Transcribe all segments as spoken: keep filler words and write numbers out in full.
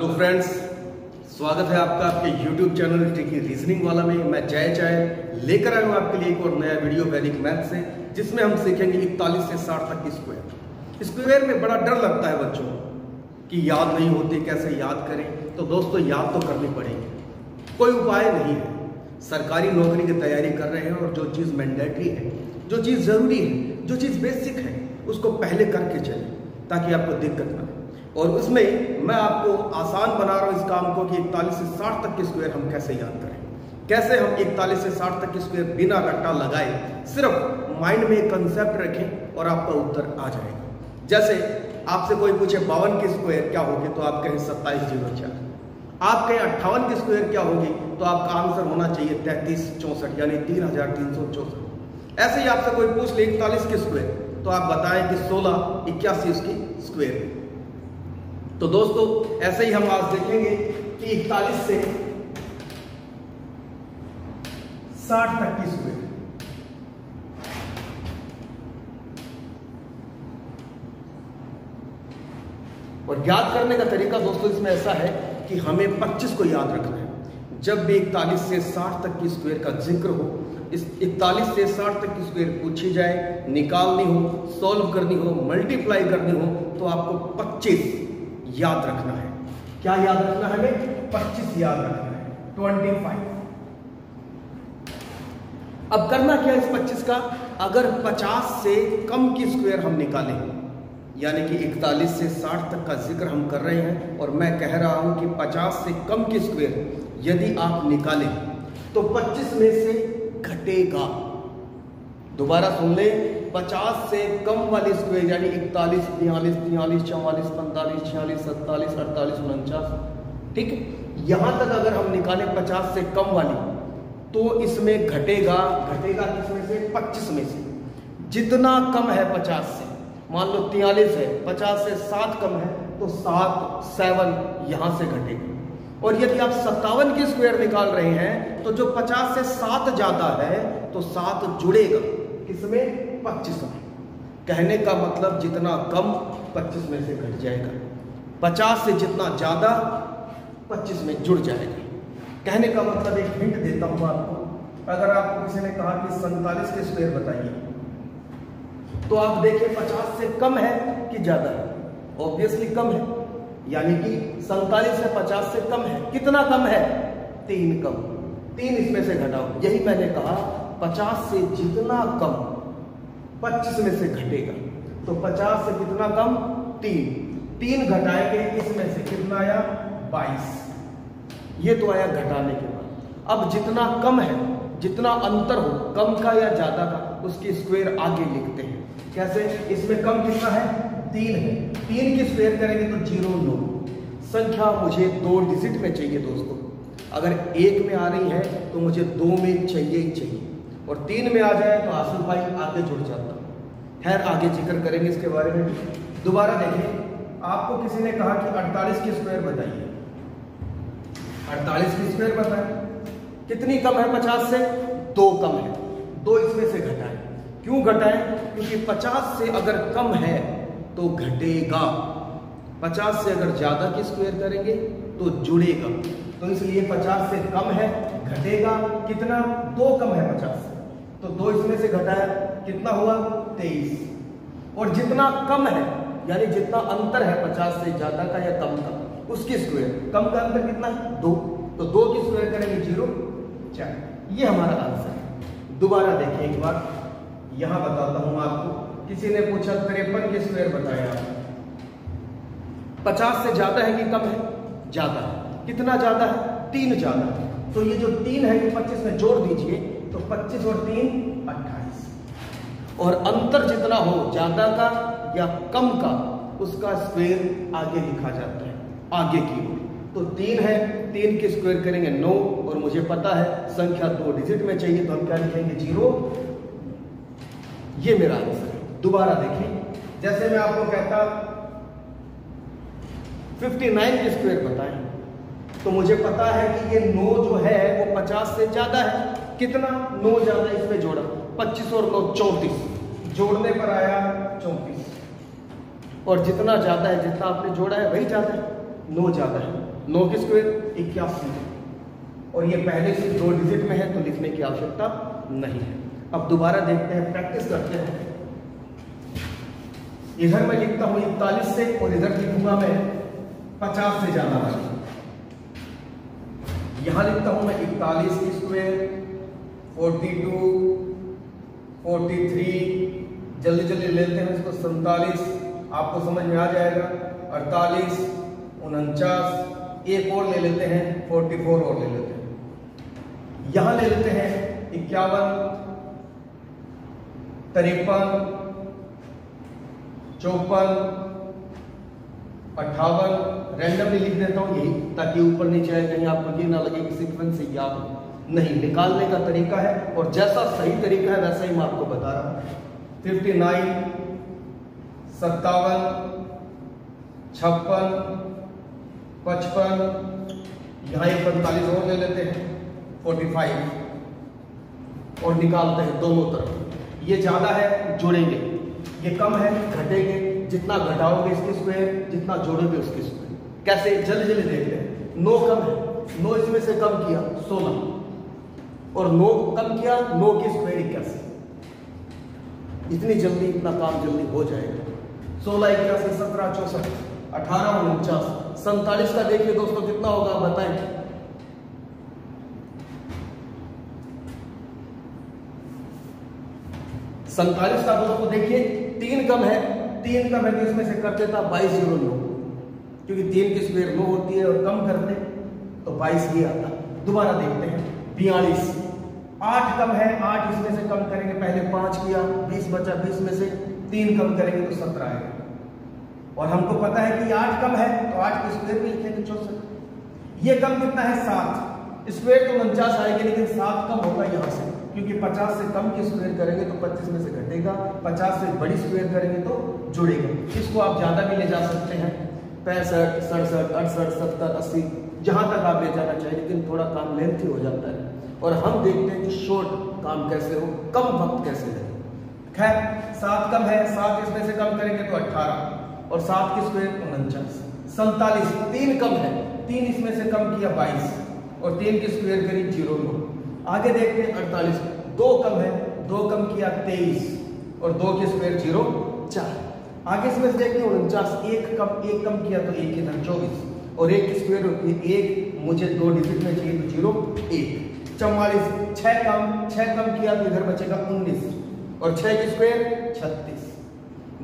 Hello friends, स्वागत है आपका आपके यूट्यूब चैनल ट्रिकी रीजनिंग वाला में। मैं जय चाय लेकर आया हूँ आपके लिए एक और नया वीडियो वैदिक मैथ से, जिसमें हम सीखेंगे इकतालीस से साठ तक स्क्वायर। स्क्वायर में बड़ा डर लगता है बच्चों कि याद नहीं होती, कैसे याद करें। तो दोस्तों, याद तो करनी पड़ेगी, कोई उपाय नहीं है। सरकारी नौकरी की तैयारी कर रहे हैं और जो चीज़ मैंडेटरी है, जो चीज़ ज़रूरी है, जो चीज़ बेसिक है, उसको पहले करके चलें ताकि आपको दिक्कत ना हो। और उसमें मैं आपको आसान बना रहा हूँ इस काम को कि इकतालीस से साठ तक के स्क्वायर हम कैसे याद करें, कैसे हम इकतालीस से साठ तक के स्क्वायर बिना रट्टा लगाए सिर्फ माइंड में कंसेप्ट रखें और आपका उत्तर आ जाएगा। जैसे आपसे कोई पूछे बावन के स्क्वायर क्या होगी, तो आप कहें सत्ताईस जीरो चार। आप कहें अट्ठावन के स्क्वायर क्या होगी, तो आपका आंसर होना चाहिए तैंतीस चौंसठ, यानी तीन हजार तीन सौ चौंसठ। ऐसे ही आपसे कोई पूछ ले इकतालीस के स्क्वायर, तो आप बताएं कि सोलह इक्यासी उसकी स्क्वायर है। तो दोस्तों, ऐसे ही हम आज देखेंगे कि इकतालीस से साठ तक की स्क्वायर। और याद करने का तरीका दोस्तों इसमें ऐसा है कि हमें पच्चीस को याद रखना है। जब भी इकतालीस से साठ तक की स्क्वायर का जिक्र हो, इस इकतालीस से साठ तक की स्क्वायर पूछी जाए, निकालनी हो, सॉल्व करनी हो, मल्टीप्लाई करनी हो, तो आपको पच्चीस याद रखना है। क्या याद रखना है? हमें पच्चीस याद रखना है, पच्चीस। अब करना क्या है इस पच्चीस का? अगर पचास से कम की स्क्वायर हम निकालें, यानी कि इकतालीस से साठ तक का जिक्र हम कर रहे हैं और मैं कह रहा हूं कि पचास से कम की स्क्वायर यदि आप निकालें तो पच्चीस में से घटेगा। दोबारा सुन ले, पचास से कम वाली स्क्वायर यानी इकतालीस, बयालीस, तियालीस, चौवालीस, पैंतालीस, छियालीस, सत्तालीस, अड़तालीस, उनचास, ठीक है, यहाँ तक अगर हम निकालें पचास से कम वाली, तो इसमें घटेगा। घटेगा किसमें से? पच्चीस में से। जितना कम है पचास से, मान लो तियालीस है, पचास से सात कम है तो सात, सेवन, यहाँ से घटेगा। और यदि आप सत्तावन की स्क्वायर निकाल रहे हैं, तो जो पचास से सात ज़्यादा है तो सात जुड़ेगा किसमें? पच्चीस में। कहने का मतलब जितना कम पच्चीस में से घट जाएगा, पचास से जितना ज़्यादा पच्चीस में जुड़ जाएगा। कहने का मतलब एक हिंट देता हूँ आपको, अगर आपको किसी ने कहा कि सैंतालीस के स्क्वायर बताइए, तो आप देखें पचास से कम है कि ज़्यादा है? ऑब्वियसली कम है, यानी कि सैंतालीस से पचास से कम है। कितना कम है? तीन कम। तीन इसमें से घटाओ, यही मैंने कहा पचास से जितना कम पच्चीस में से घटेगा। तो पचास से कितना कम? तीन। तीन घटाएंगे, इसमें से कितना आया? बाईस। ये तो आया घटाने के बाद। अब जितना कम है, जितना अंतर हो कम का या ज्यादा का, उसकी स्क्वायर आगे लिखते हैं। कैसे? इसमें कम कितना है? तीन है। तीन की स्क्वायर करेंगे तो जीरो नौ। संख्या मुझे दो डिजिट में चाहिए दोस्तों, अगर एक में आ रही है तो मुझे दो में चाहिए ही चाहिए, और तीन में आ जाए तो आसू भाई आगे जुड़ जाता। खैर, आगे जिक्र करेंगे इसके बारे में। दोबारा देखें, आपको किसी ने कहा कि अड़तालीस की स्क्वायर बताइए। अड़तालीस की स्क्वायर बताएं, कितनी कम है पचास से? दो कम है। दो इसमें से घटाएं। क्यों घटाएं? क्योंकि पचास से अगर कम है तो घटेगा, पचास से अगर ज़्यादा की स्क्वायर करेंगे तो जुड़ेगा। तो इसलिए पचास से कम है, घटेगा। कितना? दो कम है पचास से, तो दो इसमें से घटाया, कितना हुआ? तेईस। और जितना कम है, यानी जितना अंतर है पचास से ज़्यादा का या कम का, उसकी स्क्वायर। कम का अंतर कितना है? दो। तो दो की स्क्वायर करेंगे जीरो चार। ये हमारा आंसर है। दोबारा देखिए एक बार, यहाँ बताता हूँ आपको। किसी ने पूछा तिरपन की स्क्वायर बताया। पचास से ज़्यादा है कि कम है? ज़्यादा है। कितना ज़्यादा है? तीन ज़्यादा है। तो ये जो तीन है ये पच्चीस में जोड़ दीजिए, तो पच्चीस और तीन अट्ठाईस। और अंतर जितना हो ज्यादा का या कम का, उसका स्क्वायर आगे लिखा जाता है, आगे की ओर। तो तीन है, तीन की स्क्वायर करेंगे नौ, और मुझे पता है संख्या दो डिजिट में चाहिए, तो हम क्या लिखेंगे? जीरो। ये मेरा आंसर है। दोबारा देखिए, जैसे मैं आपको कहता उनसठ की स्क्वायर बताएं, तो मुझे पता है कि ये नौ जो है वो पचास से ज़्यादा है। कितना? नौ ज़्यादा। इसमें जोड़ा पच्चीस और नौ चौंतीस, जोड़ने पर आया चौंतीस। और जितना ज़्यादा है, जितना आपने जोड़ा है वही ज़्यादा है। नौ ज़्यादा है, नौ के स्क्वेयर इक्यासी है और ये पहले से दो डिजिट में है तो लिखने की आवश्यकता नहीं है। अब दोबारा देखते हैं, प्रैक्टिस करते हैं। इधर मैं लिखता हूँ इकतालीस से और इधर लिखूंगा मैं पचास से ज़्यादा वाली। यहाँ लिखता हूँ मैं इकतालीस की स्क्वेयर बयालीस, तैंतालीस, जल्दी जल्दी लेते हैं इसको सैंतालीस, आपको समझ में आ जाएगा, अड़तालीस, उनचास, एक और ले लेते हैं चौवालीस और ले लेते हैं। यहाँ ले लेते हैं इक्यावन, तिरपन, चौपन, अट्ठावन, रैंडमली लिख देता हूँ यही ताकि ऊपर नीचे आए, कहीं आपको ये ना लगे कि सीक्वेंस से याद नहीं। निकालने का तरीका है और जैसा सही तरीका है वैसा ही मैं आपको बता रहा हूँ। फिफ्टी नाइन, सत्तावन, छप्पन, पचपन, यहाँ एक पैंतालीस और ले लेते हैं, फोर्टी फाइव और निकालते हैं दोनों तरफ। ये ज़्यादा है जोड़ेंगे, ये कम है घटेंगे, जितना घटाओगे इसके स्क्वायर, जितना जोड़ोगे उसके स्क्वायर। कैसे, जल्दी जल्दी देखते हैं। नौ कम है, नौ इसमें से कम किया सोलह और नौ कम किया नौ की स्क्वायर इक्यासी। इतनी जल्दी इतना काम जल्दी हो जाएगा। सोलह इक्यासी, सत्रह चौसठ, अठारह उनचास, सैतालीस का देखिए दोस्तों कितना होगा बताएं। सैतालीस का दोस्तों देखिए तीन कम है, तीन कम है तो इसमें से कर देता बाईस जीरो नौ, क्योंकि तीन की स्क्वायर नौ होती है और कम करते तो बाईस ही आता। दोबारा देखते हैं बयालीस, आठ कम है, आठ इसमें से कम करेंगे, पहले पांच किया बीस बचा, बीस में से तीन कम करेंगे तो सत्रह आएगा और हमको पता है कि आठ कम है तो आठ के स्क्वायर में लिखेंगे चौसठ। ये कम कितना है सात, स्क्वायर तो उनचास आएगी लेकिन सात कम होगा यहाँ से, क्योंकि पचास से कम की स्क्वायर करेंगे तो पच्चीस में से घटेगा, पचास से बड़ी स्क्वायर करेंगे तो जुड़ेगा। इसको आप ज्यादा भी ले जा सकते हैं, पैंसठ, सड़सठ, अड़सठ, सत्तर, अस्सी, जहाँ तक आप ले जाना चाहिए, लेकिन थोड़ा काम लेंथी हो जाता है और हम देखते हैं कि शॉर्ट काम कैसे हो, कम वक्त कैसे लगे। खैर सात कम है, सात इसमें से कम करेंगे तो अठारह और सात की स्क्वायर उनचास। सैतालीस, तीन कम है, तीन इसमें से कम किया बाईस और तीन की स्क्वायर करी जीरो नौ। आगे देखते हैं अड़तालीस, दो कम है, दो कम किया तेईस और दो की स्क्वायर जीरो चार। आगे इसमें से देखते हैं उनचास, एक कम, एक कम किया तो एक इधर चौबीस और एक की स्क्वायर होती है एक, मुझे दो डिजिट में चाहिए तो जीरो एक। चौवालीस, छः कम, छः कम किया तो इधर बचेगा उन्नीस और छः की स्क्वायर छत्तीस।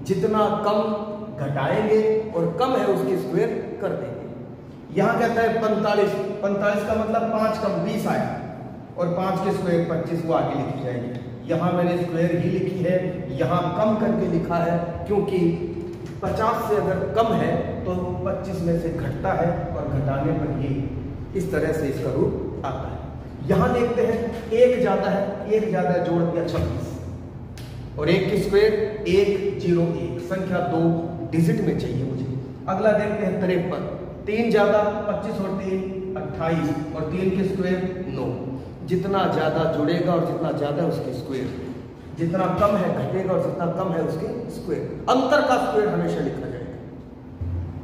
जितना कम घटाएंगे और कम है उसकी स्क्वायर कर देंगे। यहाँ कहता है पैंतालीस, पैंतालीस का मतलब पाँच कम बीस आया और पाँच की स्क्वायर पच्चीस, वो आगे लिखी जाएगी। यहाँ मैंने स्क्वायर ही लिखी है, यहाँ कम करके लिखा है क्योंकि पचास से अगर कम है तो पच्चीस में से घटता है और घटाने पर ही इस तरह से इसका रूप आता है। यहां देखते हैं एक ज्यादा है, एक ज्यादा जोड़ दिया छब्बीस और एक की स्क्वायर एक जीरो एक, संख्या दो डिजिट में चाहिए मुझे। अगला देखते हैं तिरपन, तीन ज्यादा पच्चीस और तीन अट्ठाईस और तीन की स्क्वायर नौ। जितना ज्यादा जुड़ेगा और जितना ज्यादा उसकी स्क्वायर, जितना कम है घटेगा और जितना कम है उसकी स्क्वायर। अंतर का स्क्वायर हमेशा लिखा जाएगा।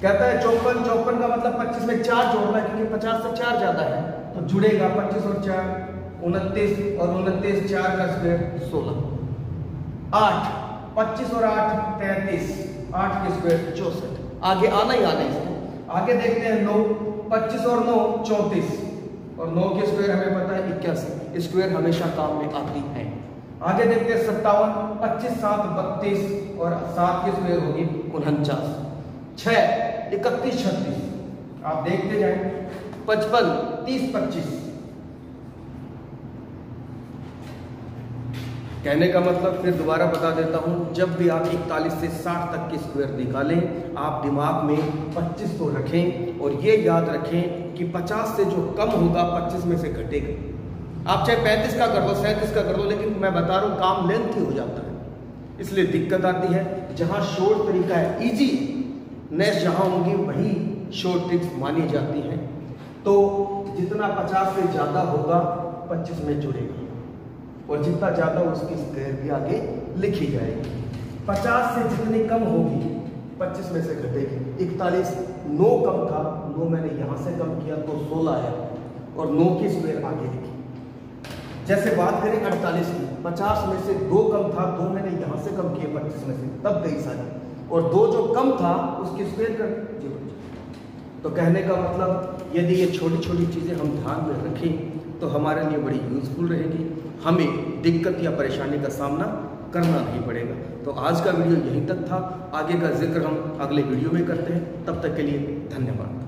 कहता है चौपन, चौपन का मतलब पच्चीस में चार जोड़ना है क्योंकि पचास से चार ज्यादा है तो जुड़ेगा पच्चीस और चार उनतीस और उनतीस, चार का स्क्वायर सोलह। आठ, पच्चीस और आठ तैंतीस, आठ के स्क्वायर चौसठ। आगे आना ही आना इसमें। आगे देखते हैं नौ, पच्चीस और नौ चौंतीस और नौ के स्क्वायर हमें पता है इक्यासी, स्क्वायर हमेशा काम में आती है। आगे देखते हैं सत्तावन, पच्चीस सात बत्तीस और सात के स्क्वायर होगी उनचास। छः इकतीस छत्तीस, आप देखते जाए। पचपन, तीस पच्चीस, कहने का मतलब फिर दोबारा बता देता हूं, जब भी आप इकतालीस से साठ तक की स्क्वायर निकालें आप दिमाग में पच्चीस को रखें और ये याद रखें कि पचास से जो कम होगा पच्चीस में से घटेगा। आप चाहे पैंतीस का कर लो, सैंतीस का कर लो, लेकिन मैं बता रहा हूं काम लेंथी हो जाता है, इसलिए दिक्कत आती है। जहां शॉर्ट तरीका है, इजी नेस जहां होंगी वही शॉर्ट ट्रिक्स मानी जाती है। तो जितना पचास से ज़्यादा होगा पच्चीस में जुड़ेगा और जितना ज़्यादा उसकी स्क्वायर भी आगे लिखी जाएगी। पचास से जितनी कम होगी पच्चीस में से घटेगी। इकतालीस नौ कम था, नौ मैंने यहाँ से कम किया तो सोलह आया और नौ की स्क्वायर आगे लिखी। जैसे बात करें अड़तालीस की, पचास में से दो कम था, दो मैंने यहाँ से कम किए पच्चीस में से, तब तेईस आया और दो जो कम था उसकी स्क्वायर कर जीरो। तो कहने का मतलब यदि ये छोटी छोटी चीज़ें हम ध्यान में रखें तो हमारे लिए बड़ी यूज़फुल रहेगी, हमें दिक्कत या परेशानी का सामना करना नहीं पड़ेगा। तो आज का वीडियो यहीं तक था, आगे का जिक्र हम अगले वीडियो में करते हैं। तब तक के लिए धन्यवाद।